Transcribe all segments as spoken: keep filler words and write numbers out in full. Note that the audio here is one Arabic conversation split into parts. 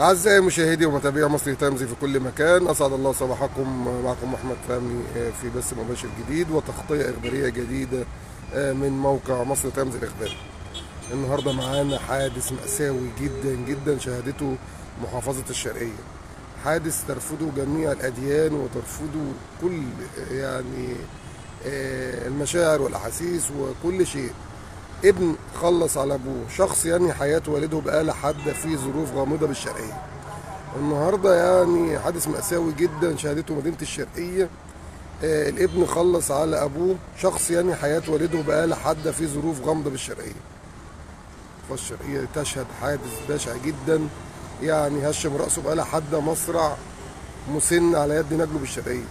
أعزائي مشاهدي ومتابعي مصر تيمزي في كل مكان، أسعد الله صباحكم. معكم أحمد فهمي في بث مباشر جديد وتغطية إخبارية جديدة من موقع مصر تيمزي الإخباري. النهارده معانا حادث مأساوي جدا جدا شهدته محافظة الشرقية، حادث ترفضه جميع الأديان وترفضه كل يعني المشاعر والأحاسيس وكل شيء. ابن خلص على ابوه، شخص ينهي حياة والده بآلة حادة في ظروف غامضة بالشرقية. النهارده يعني حادث مأساوي جدا شهدته مدينة الشرقية. آه الابن خلص على ابوه، شخص ينهي حياة والده بآلة حادة في ظروف غامضة بالشرقية. فالشرقية تشهد حادث بشع جدا، يعني هشم رأسه بآلة حادة مصرع مسن على يد نجله بالشرقية.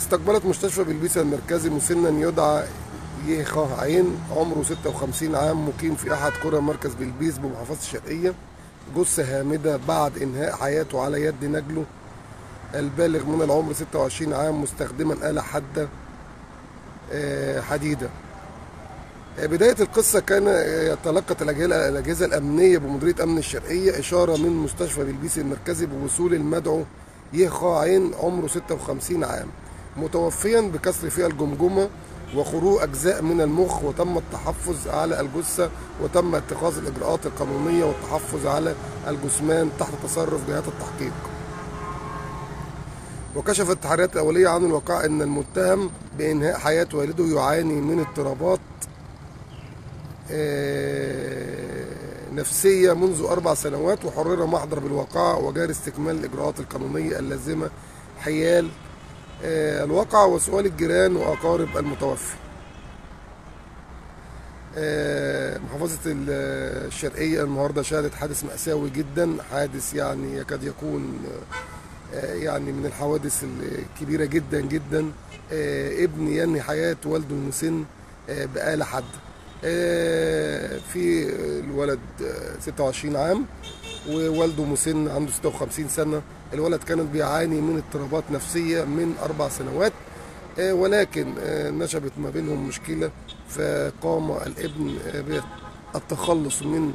استقبلت مستشفى بلبيس المركزي مسنا يدعى يخاه عين عمره ستة وخمسين عام، مقيم في احد قرى مركز بلبيس بمحافظه الشرقيه، جثه هامده بعد انهاء حياته على يد نجله البالغ من العمر ستة وعشرين عام، مستخدما آلة حاده حديده. بدايه القصه كان تلقت الاجهزه الامنيه بمديريه امن الشرقيه اشاره من مستشفى بلبيس المركزي بوصول المدعو يخاه عين عمره ستة وخمسين عام متوفيا بكسر فيها الجمجمه وخروج أجزاء من المخ، وتم التحفظ على الجثة وتم اتخاذ الإجراءات القانونية والتحفظ على الجثمان تحت تصرف جهات التحقيق. وكشفت التحريات الأولية عن الواقع أن المتهم بإنهاء حياة والده يعاني من اضطرابات نفسية منذ أربع سنوات، وحرر محضر بالواقع وجار استكمال الإجراءات القانونية اللازمة حيال الواقع وسؤال الجيران وأقارب المتوفي. محافظة الشرقية النهارده شهدت حادث مأساوي جدا، حادث يعني يكاد يكون يعني من الحوادث الكبيرة جدا جدا. ابن ينهي حياة والده المسن بآلة حادة. في الولد ستة وعشرين عام ووالده مسن عنده ستة وخمسين سنة. الولد كان بيعاني من اضطرابات نفسية من أربع سنوات، ولكن نشبت ما بينهم مشكلة، فقام الابن بالتخلص من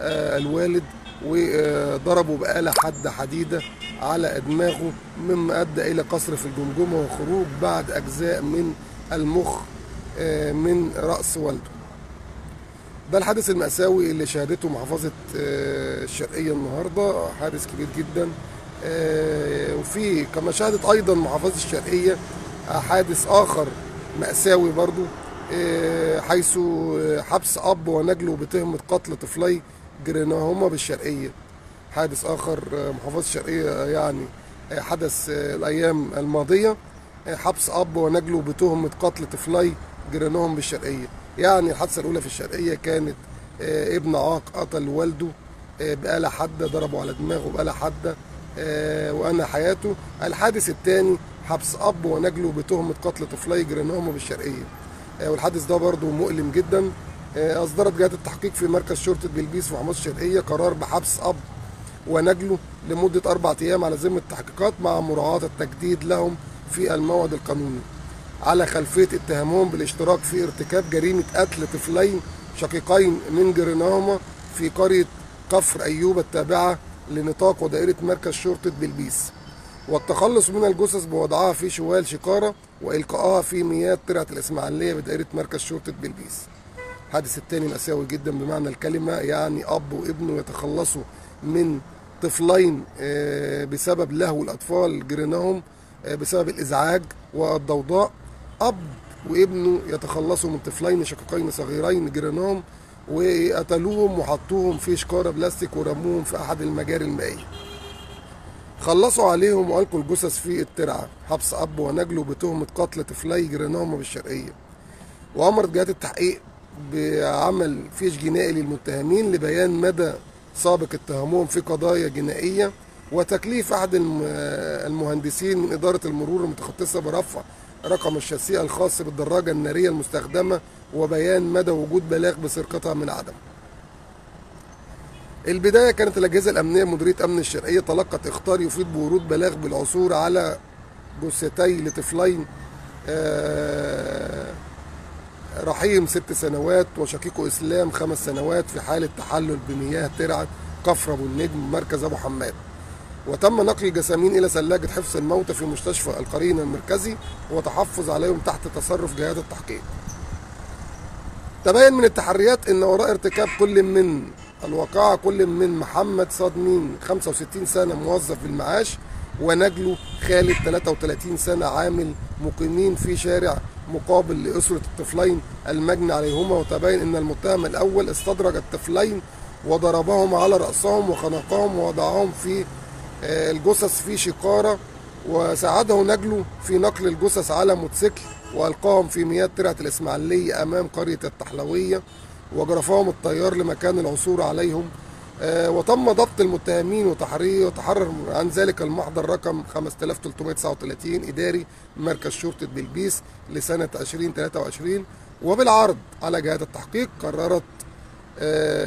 الوالد وضربه بآلة حادة حديدة على دماغه، مما أدى إلى قصر في الجمجمة وخروج بعض أجزاء من المخ من رأس والده. ده الحادث المأساوي اللي شهدته محافظة الشرقية النهارده، حادث كبير جدا. وفي كما شهدت أيضا محافظة الشرقية حادث آخر مأساوي برضو، حيث حبس أب ونجله بتهمة قتل طفلي جيرانهما بالشرقية. حادث آخر محافظة الشرقية يعني حدث الأيام الماضية، حبس أب ونجله بتهمة قتل طفلي جيرانهم بالشرقية. يعني الحادثة الأولى في الشرقية كانت ابن عاق قتل والده بآلة حادة، ضربه على دماغه بآلة حادة وأنهى حياته. الحادث الثاني حبس أب ونجله بتهمة قتل طفلي جيرانهما بالشرقية، والحادث ده برضه مؤلم جدا. أصدرت جهات التحقيق في مركز شرطة بلبيس في محافظة الشرقية قرار بحبس أب ونجله لمدة أربع أيام على ذمة التحقيقات، مع مراعاة التجديد لهم في الموعد القانوني، على خلفية اتهامهم بالاشتراك في ارتكاب جريمة قتل طفلين شقيقين من جيرانهما في قرية كفر أيوب التابعة لنطاق ودائرة مركز شرطة بلبيس، والتخلص من الجثث بوضعها في شوال شقارة وإلقائها في مياه ترعة الاسماعيلية بدائرة مركز شرطة بلبيس. الحادث الثاني مأساوي جدا بمعنى الكلمة، يعني أب وابنه يتخلصوا من طفلين بسبب لهو الأطفال جيرانهم بسبب الإزعاج والضوضاء. أب وابنه يتخلصوا من طفلين شقيقين صغيرين جيرانهم وقتلوهم وحطوهم في شكارة بلاستيك ورموهم في أحد المجاري المائية، خلصوا عليهم وألقوا الجثث في الترعة. حبس أب ونجله بتهمة قتل طفلي جيرانهم بالشرقية، وأمرت جهات التحقيق بعمل فيش جنائي للمتهمين لبيان مدى سابق اتهامهم في قضايا جنائية، وتكليف أحد المهندسين من إدارة المرور المتخصصة برفع رقم الشاسية الخاص بالدراجة النارية المستخدمة وبيان مدى وجود بلاغ بسرقتها من عدم. البداية كانت الأجهزة الأمنية مديرية أمن الشرقية تلقت إخطار يفيد بورود بلاغ بالعثور على جثتي لطفلين، رحيم ست سنوات وشقيقه اسلام خمس سنوات، في حالة تحلل بمياه ترعة كفر ابو النجم مركز ابو حماد. وتم نقل الجسامين الى ثلاجه حفظ الموتى في مستشفى القرين المركزي وتحفظ عليهم تحت تصرف جهات التحقيق. تبين من التحريات ان وراء ارتكاب كل من الواقعه كل من محمد صادمين خمسة وستين سنه موظف بالمعاش، ونجله خالد ثلاثة وثلاثين سنه عامل مقيمين في شارع مقابل لاسره الطفلين المجني عليهما. وتبين ان المتهم الاول استدرج الطفلين وضربهم على راسهم وخنقهم ووضعهم في الجثث في شقاره، وساعده نجله في نقل الجثث على موتوسيكل والقاهم في مياه ترعة الاسماعيلية امام قرية التحلويه، وجرفهم الطيار لمكان العثور عليهم. وتم ضبط المتهمين وتحرير وتحرر عن ذلك المحضر رقم خمسة آلاف وثلاثمائة وتسعة وثلاثين اداري مركز شرطة بلبيس لسنة ألفين وثلاثة وعشرين. وبالعرض على جهات التحقيق قررت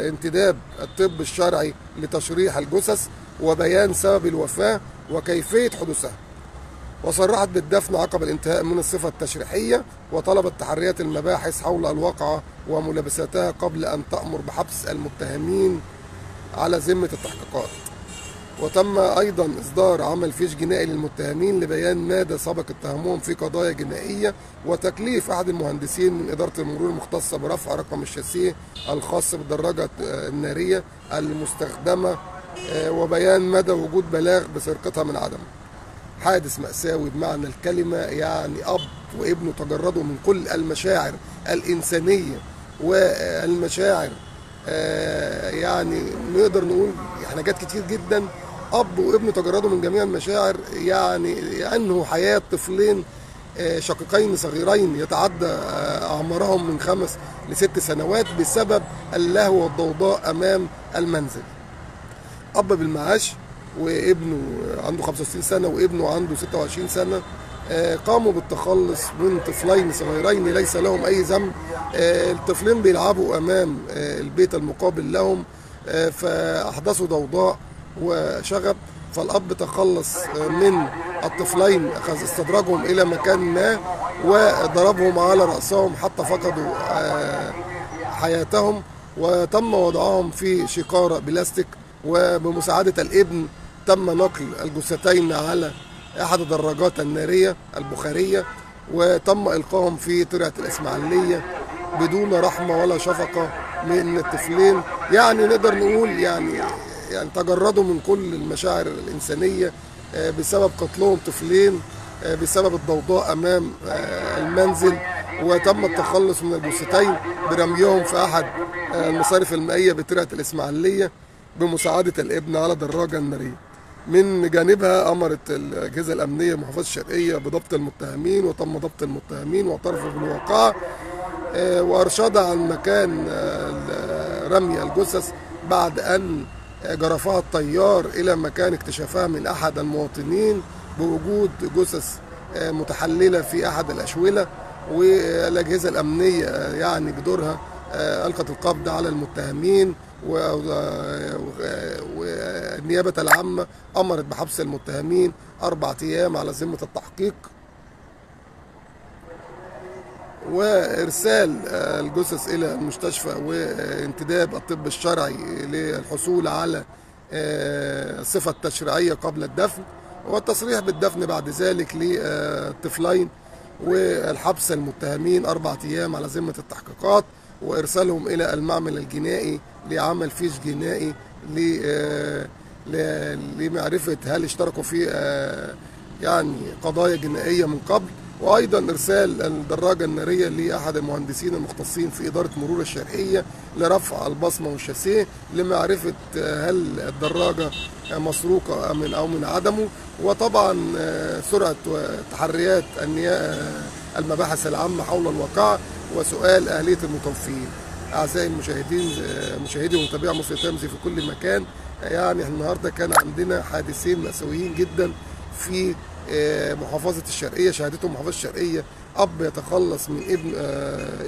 انتداب الطب الشرعي لتشريح الجثث وبيان سبب الوفاة وكيفية حدوثها، وصرحت بالدفن عقب الانتهاء من الصفة التشريحية، وطلبت تحريات المباحث حول الواقعة وملابساتها قبل أن تأمر بحبس المتهمين على ذمة التحقيقات. وتم أيضا إصدار عمل فيش جنائي للمتهمين لبيان مدى سبق اتهامهم في قضايا جنائية، وتكليف أحد المهندسين من إدارة المرور المختصة برفع رقم الشاسيه الخاص بالدراجة النارية المستخدمة، وبيان مدى وجود بلاغ بسرقتها من عدمه. حادث مأساوي بمعنى الكلمة، يعني أب وابنه تجردوا من كل المشاعر الإنسانية والمشاعر، يعني نقدر نقول احنا جات كتير جدا أب وابنه تجردوا من جميع المشاعر، يعني لأنه حياة طفلين شقيقين صغيرين يتعدى أعمارهم من خمس لست سنوات بسبب اللهو والضوضاء أمام المنزل. أب بالمعاش وابنه عنده خمسة وستين سنة وابنه عنده ستة وعشرين سنة، قاموا بالتخلص من طفلين صغيرين ليس لهم أي ذنب. الطفلين بيلعبوا أمام البيت المقابل لهم فأحدثوا ضوضاء وشغب، فالأب تخلص من الطفلين استدرجهم إلى مكان ما وضربهم على رأسهم حتى فقدوا حياتهم، وتم وضعهم في شقارة بلاستيك. وبمساعدة الابن تم نقل الجثتين على أحد الدراجات النارية البخارية، وتم إلقاهم في ترعة الإسماعيلية بدون رحمة ولا شفقة من الطفلين. يعني نقدر نقول يعني يعني تجردوا من كل المشاعر الإنسانية بسبب قتلهم طفلين بسبب الضوضاء أمام المنزل، وتم التخلص من الجثتين برميهم في أحد المصارف المائية بترعة الإسماعيلية بمساعدة الابن على دراجة نارية. من جانبها أمرت الأجهزة الأمنية بمحافظة الشرقية بضبط المتهمين، وتم ضبط المتهمين واعترفوا بالواقعة، وأرشد عن مكان رمي الجثث بعد أن جرفها الطيار إلى مكان اكتشافها من أحد المواطنين بوجود جثث متحللة في أحد الأشولة. والأجهزة الأمنية يعني بدورها ألقت القبض على المتهمين، والنيابة العامة أمرت بحبس المتهمين أربع أيام على ذمة التحقيق وإرسال الجثث إلى المستشفى وانتداب الطب الشرعي للحصول على الصفة التشريعية قبل الدفن، والتصريح بالدفن بعد ذلك للطفلين، والحبس المتهمين أربع أيام على ذمة التحقيقات وإرسالهم إلى المعمل الجنائي لعمل فيش جنائي لمعرفة هل اشتركوا في يعني قضايا جنائية من قبل. وأيضا إرسال الدراجة النارية لأحد المهندسين المختصين في إدارة مرور الشرقية لرفع البصمة والشاسيه لمعرفة هل الدراجة مسروقة من أو من عدمه. وطبعا سرعة تحريات المباحث العامة حول الواقعة وسؤال أهلية المتوفيين. أعزائي المشاهدين مشاهدي ومتابعي مصر تيمزي في كل مكان، يعني النهارده كان عندنا حادثين مأساويين جدا في محافظة الشرقية شهدتهم محافظة الشرقية. أب يتخلص من ابن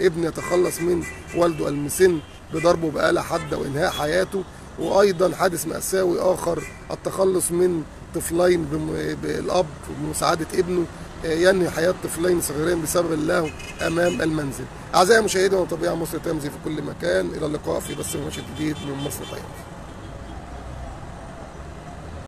ابن يتخلص من والده المسن بضربه بآلة حادة وإنهاء حياته. وأيضا حادث مأساوي آخر التخلص من طفلين بالأب بمساعدة ابنه ينهي حياة طفلين صغيرين بسبب اللهو أمام المنزل. أعزائي مشاهدينا ومتابعي مصر تيمزي في كل مكان، إلى اللقاء في بث مباشر جديد من مصر تيمزي.